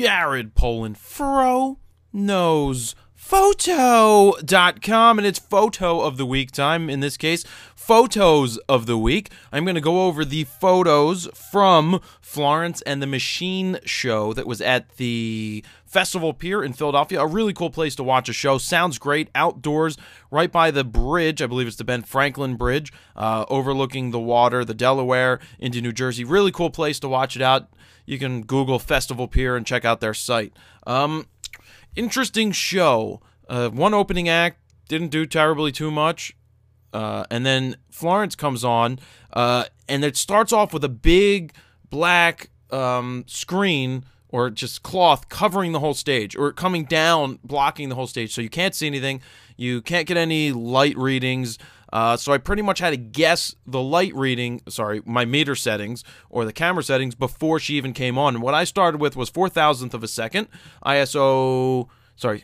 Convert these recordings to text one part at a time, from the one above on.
Jared Polin, froknowsphoto.com, and it's photo of the week time. In this case, photos of the week. I'm going to go over the photos from Florence and the Machine show that was at the Festival Pier in Philadelphia. A really cool place to watch a show. Sounds great. Outdoors, right by the bridge. I believe it's the Ben Franklin Bridge, overlooking the water, the Delaware, into New Jersey. Really cool place to watch it out. You can Google Festival Pier and check out their site. Interesting show. One opening act didn't do terribly too much. And then Florence comes on, and it starts off with a big black screen or just cloth covering the whole stage, or coming down, blocking the whole stage. So you can't see anything. You can't get any light readings. So I pretty much had to guess the light reading, sorry, my meter settings or the camera settings before she even came on. And what I started with was 4,000th of a second, ISO 4,000,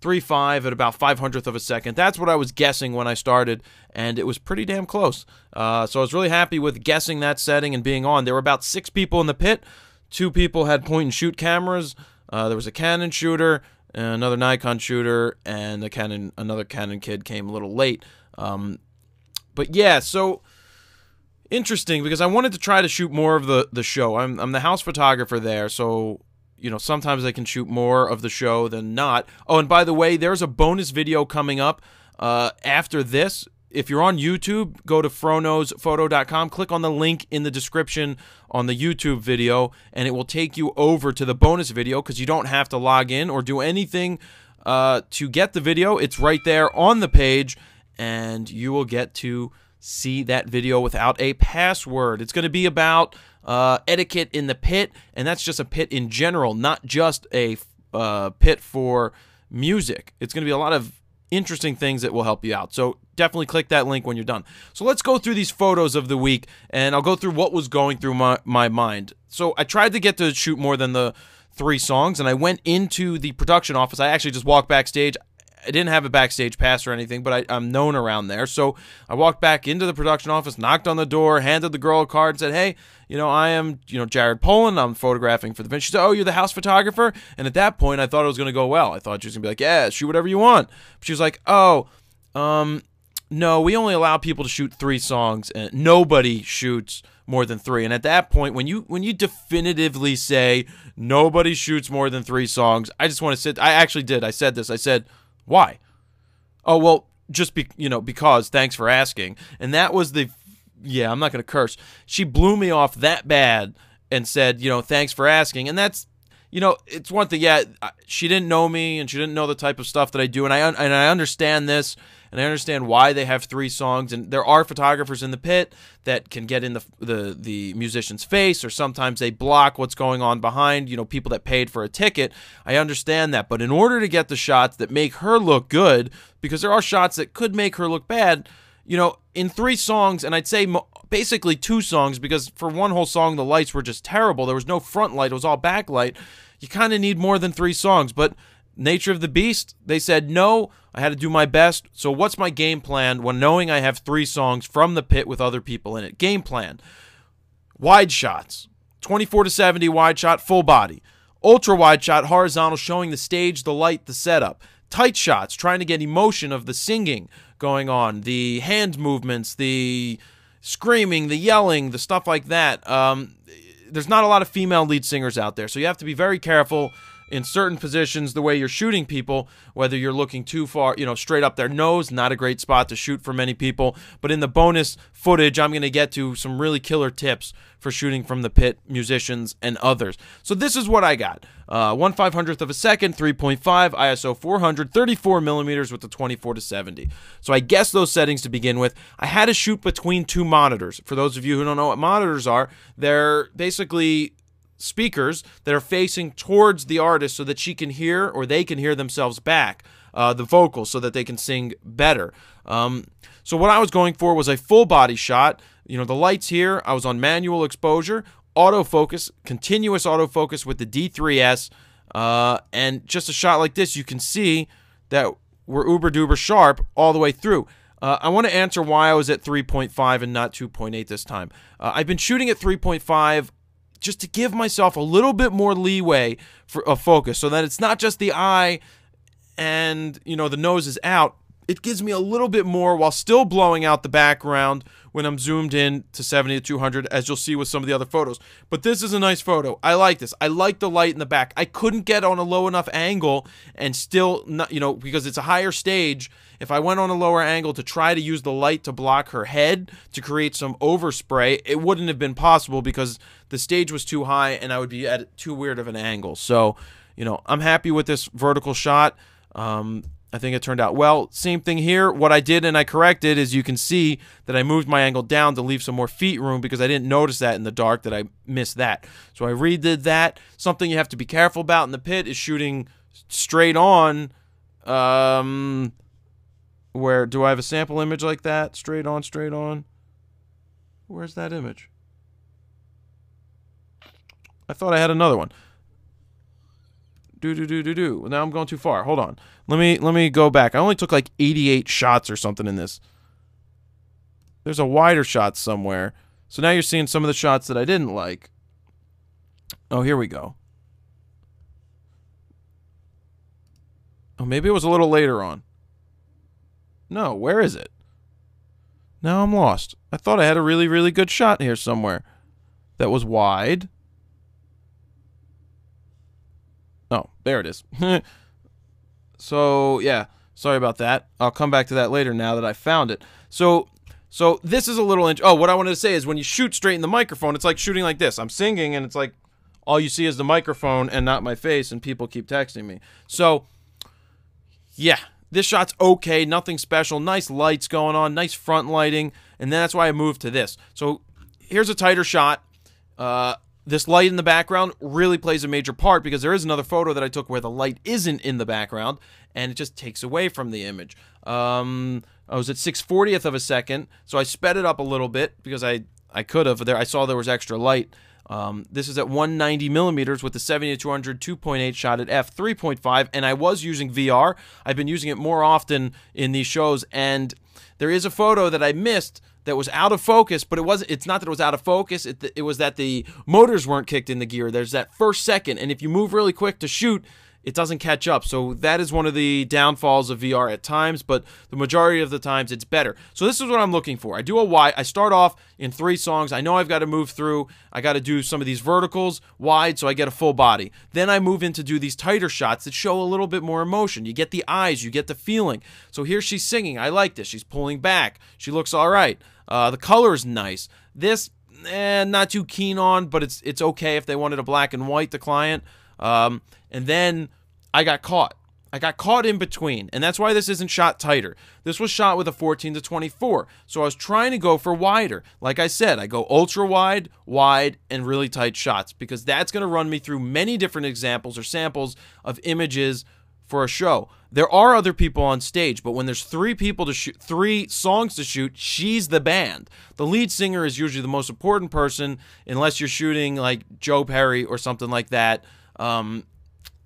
3.5 at about 500th of a second. That's what I was guessing when I started, and it was pretty damn close. So I was really happy with guessing that setting and being on. There were about 6 people in the pit. 2 people had point-and-shoot cameras. There was a Canon shooter, another Nikon shooter, and another Canon kid came a little late. But yeah, so interesting, because I wanted to try to shoot more of the show. I'm the house photographer there, so you know, sometimes I can shoot more of the show than not. Oh, and by the way, there's a bonus video coming up after this. If you're on YouTube, go to froknowsphoto.com, click on the link in the description on the YouTube video, and it will take you over to the bonus video, because you don't have to log in or do anything to get the video. It's right there on the page, and you will get to see that video without a password. It's going to be about etiquette in the pit, and that's just a pit in general, not just a pit for music. It's going to be a lot of interesting things that will help you out. So definitely click that link when you're done. So let's go through these photos of the week, and I'll go through what was going through my mind. So I tried to get to shoot more than the 3 songs, and I went into the production office. I actually just walked backstage. I didn't have a backstage pass or anything, but I'm known around there. So I walked back into the production office, knocked on the door, handed the girl a card, and said, "Hey, you know, I am, you know, Jared Polin. I'm photographing for the event." She said, "Oh, you're the house photographer?" And at that point, I thought it was going to go well. I thought she was going to be like, "Yeah, shoot whatever you want." But she was like, "Oh, no, we only allow people to shoot 3 songs, and nobody shoots more than 3." And at that point, when you definitively say nobody shoots more than 3 songs, I just want to sit. I actually did. I said this. I said, "Why?" "Oh, well, just because, thanks for asking." And that was yeah, I'm not going to curse. She blew me off that bad and said, "Thanks for asking." And that's, it's one thing. Yeah, she didn't know me, and she didn't know the type of stuff that I do. And I understand this, and I understand why they have 3 songs. And there are photographers in the pit that can get in the musician's face, or sometimes they block what's going on behind, people that paid for a ticket. I understand that. But in order to get the shots that make her look good, because there are shots that could make her look bad, in 3 songs, and I'd say basically 2 songs, because for one whole song, the lights were just terrible. There was no front light. It was all back light. You kind of need more than 3 songs, but nature of the beast, they said no. I had to do my best. So what's my game plan when knowing I have 3 songs from the pit with other people in it? Game plan: wide shots, 24 to 70 wide shot, full body; ultra wide shot, horizontal, showing the stage, the light, the setup; tight shots, trying to get emotion of the singing going on, the hand movements, the screaming, the yelling, the stuff like that. There's not a lot of female lead singers out there, so you have to be very careful in certain positions, the way you're shooting people, whether you're looking too far, straight up their nose. Not a great spot to shoot for many people. But in the bonus footage, I'm going to get to some really killer tips for shooting from the pit, musicians, and others. So this is what I got. 1/500th of a second, 3.5, ISO 400, 34 millimeters with the 24 to 70. So I guessed those settings to begin with. I had to shoot between 2 monitors. For those of you who don't know what monitors are, they're basically speakers that are facing towards the artist so that she can hear, or they can hear themselves back, the vocals, so that they can sing better. So what I was going for was a full body shot. The lights here, I was on manual exposure, autofocus, continuous autofocus with the D3S, and just a shot like this, you can see that we're uber duper sharp all the way through. I want to answer why I was at 3.5 and not 2.8 this time. I've been shooting at 3.5 just to give myself a little bit more leeway for a focus, so that it's not just the eye and, you know, the nose is out. It gives me a little bit more while still blowing out the background when I'm zoomed in to 70 to 200, as you'll see with some of the other photos. But this is a nice photo. I like this. I like the light in the back. I couldn't get on a low enough angle and still, not, you know, because it's a higher stage, if I went on a lower angle to try to use the light to block her head to create some overspray, it wouldn't have been possible because the stage was too high and I would be at too weird of an angle. So, you know, I'm happy with this vertical shot. I think it turned out well. Same thing here. What I did and I corrected is you can see that I moved my angle down to leave some more feet room because I didn't notice that in the dark, that I missed that. So I redid that. Something you have to be careful about in the pit is shooting straight on. Where do I have a sample image like that? Straight on, straight on. Where's that image? I thought I had another one. Now I'm going too far. Hold on. Let me go back. I only took like 88 shots or something in this. There's a wider shot somewhere. So now you're seeing some of the shots that I didn't like. Oh, here we go. Oh, maybe it was a little later on. No, where is it? Now I'm lost. I thought I had a really, really good shot here somewhere that was wide. Oh, there it is. So, yeah, sorry about that. I'll come back to that later now that I found it. So this is a little... Oh, what I wanted to say is when you shoot straight in the microphone, it's like shooting like this. I'm singing, and it's like all you see is the microphone and not my face, and people keep texting me. So, yeah, this shot's okay, nothing special. Nice lights going on, nice front lighting, and that's why I moved to this. So here's a tighter shot. This light in the background really plays a major part because there is another photo that I took where the light isn't in the background and it just takes away from the image. I was at 6/40th of a second, so I sped it up a little bit because I could have. I saw there was extra light. This is at 190 millimeters with the 70 to 200 2.8 shot at f/3.5, and I was using VR. I've been using it more often in these shows, and there is a photo that I missed that was out of focus, but it's not that it was out of focus, it was that the motors weren't kicked in the gear. There's that first second, and if you move really quick to shoot, it doesn't catch up. So that is one of the downfalls of VR at times, but the majority of the times it's better. So this is what I'm looking for. I do a wide. I start off in 3 songs. I know I've got to move through. I got to do some of these verticals wide so I get a full body. Then I move in to do these tighter shots that show a little bit more emotion. You get the eyes. You get the feeling. So here she's singing. I like this. She's pulling back. She looks all right. The color is nice. This, not too keen on, but it's okay if they wanted a black and white, the client. And then I got caught. I got caught in between, and that's why this isn't shot tighter. This was shot with a 14 to 24, so I was trying to go for wider. Like I said, I go ultra wide, wide, and really tight shots because that's going to run me through many different examples or samples of images for a show. There are other people on stage, but when there's 3 people to shoot, 3 songs to shoot, she's the band. The lead singer is usually the most important person, unless you're shooting like Joe Perry or something like that.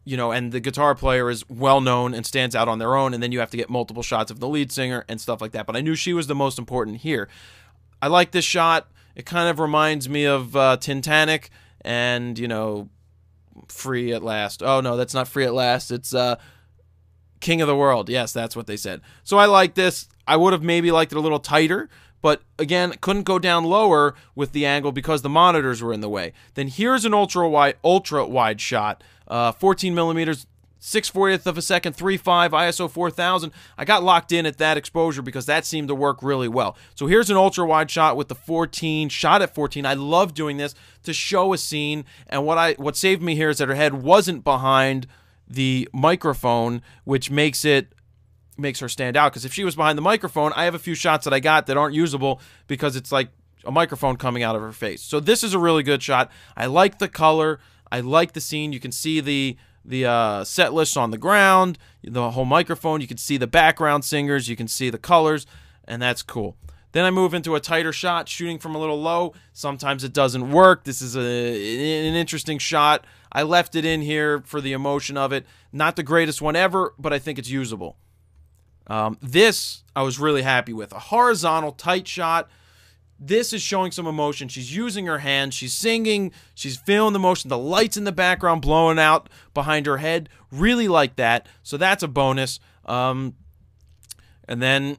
You know, and the guitar player is well known and stands out on their own, and then you have to get multiple shots of the lead singer and stuff like that. But I knew she was the most important here. I like this shot. It kind of reminds me of Titanic and, you know, Free at Last. Oh no, that's not Free at Last. It's King of the World. Yes, that's what they said. So I like this. I would have maybe liked it a little tighter, but again, couldn't go down lower with the angle because the monitors were in the way. Then here's an ultra wide shot, 14 millimeters, 6/40th of a second, 3.5, ISO 4000. I got locked in at that exposure because that seemed to work really well. So here's an ultra wide shot with the 14, shot at 14. I love doing this to show a scene. And what saved me here is that her head wasn't behind the microphone, which makes her stand out, because if she was behind the microphone, I have a few shots that I got that aren't usable because it's like a microphone coming out of her face. So this is a really good shot. I like the color. I like the scene. You can see the set list on the ground, the whole microphone. You can see the background singers. You can see the colors, and that's cool. Then I move into a tighter shot, shooting from a little low. Sometimes it doesn't work. This is an interesting shot. I left it in here for the emotion of it. Not the greatest one ever, but I think it's usable. This I was really happy with. A horizontal tight shot. This is showing some emotion. She's using her hands. She's singing. She's feeling the motion. The lights in the background blowing out behind her head. Really like that. So that's a bonus. And then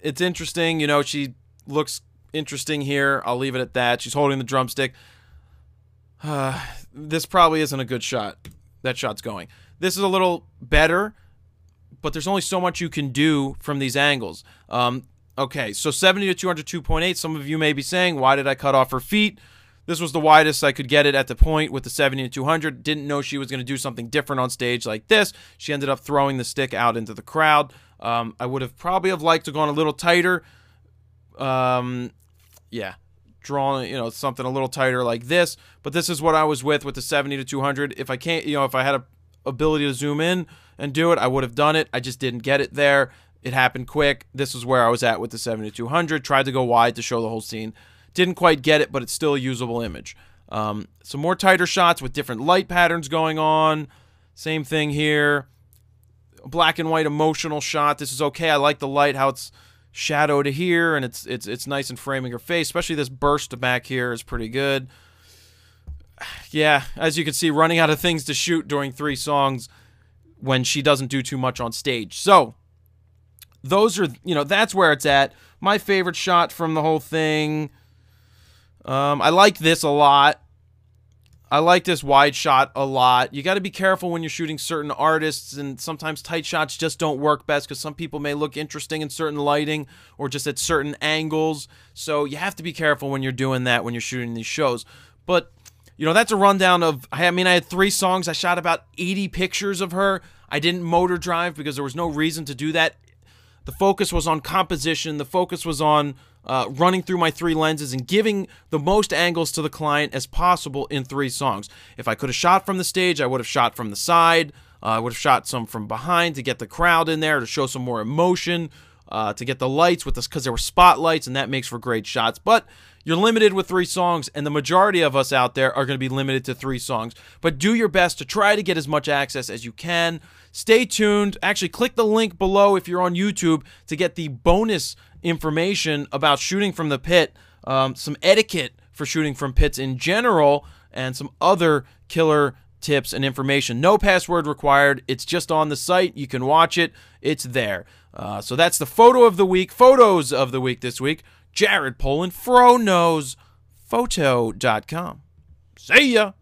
it's interesting. You know, she looks interesting here. I'll leave it at that. She's holding the drumstick. This probably isn't a good shot. That shot's going. This is a little better, but there's only so much you can do from these angles. Okay, so 70 to 200, 2.8. Some of you may be saying, why did I cut off her feet? This was the widest I could get it at the point with the 70 to 200. Didn't know she was going to do something different on stage like this. She ended up throwing the stick out into the crowd. I would have probably have liked to gone a little tighter. Yeah, drawing, you know, something a little tighter like this. But this is what I was with the 70 to 200. If I can't, you know, if I had a ability to zoom in and do it, I would have done it. I just didn't get it there. It happened quick. This is where I was at with the 70-200. Tried to go wide to show the whole scene. Didn't quite get it, but it's still a usable image. Some more tighter shots with different light patterns going on. Same thing here. Black and white emotional shot. This is okay. I like the light, how it's shadowed here, and it's nice and framing her face. Especially this burst back here is pretty good. Yeah, as you can see, running out of things to shoot during three songs when she doesn't do too much on stage. So those are, you know, that's where it's at. My favorite shot from the whole thing. I like this a lot. I like this wide shot a lot. You got to be careful when you're shooting certain artists, and sometimes tight shots just don't work best because some people may look interesting in certain lighting or just at certain angles. So you have to be careful when you're doing that when you're shooting these shows. But, you know, that's a rundown of, I mean, I had three songs. I shot about 80 pictures of her. I didn't motor drive because there was no reason to do that. The focus was on composition. The focus was on running through my three lenses and giving the most angles to the client as possible in three songs. If I could have shot from the stage, I would have shot from the side. I would have shot some from behind to get the crowd in there, to show some more emotion, to get the lights with this, because there were spotlights, and that makes for great shots. But you're limited with three songs, and the majority of us out there are going to be limited to three songs. But do your best to try to get as much access as you can. Stay tuned. Actually, click the link below if you're on YouTube to get the bonus information about shooting from the pit, some etiquette for shooting from pits in general, and some other killer tips and information. No password required. It's just on the site. You can watch it. It's there. So that's the photo of the week. Photos of the week this week. Jared Polin, froknowsphoto.com. See ya!